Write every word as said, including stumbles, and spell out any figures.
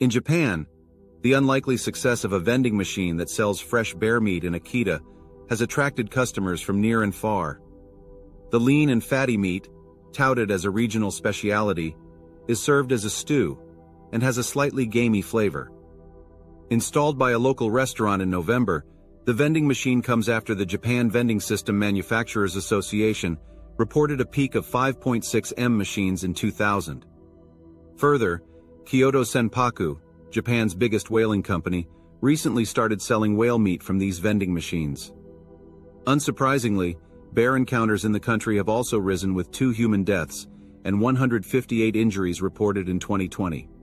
In Japan, the unlikely success of a vending machine that sells fresh bear meat in Akita has attracted customers from near and far. The lean and fatty meat, touted as a regional speciality, is served as a stew and has a slightly gamey flavor. Installed by a local restaurant in November, the vending machine comes after the Japan Vending System Manufacturers Association reported a peak of five point six million machines in two thousand. Further, Kyoto Senpaku, Japan's biggest whaling company, recently started selling whale meat from these vending machines. Unsurprisingly, bear encounters in the country have also risen, with two human deaths and one hundred fifty-eight injuries reported in twenty twenty.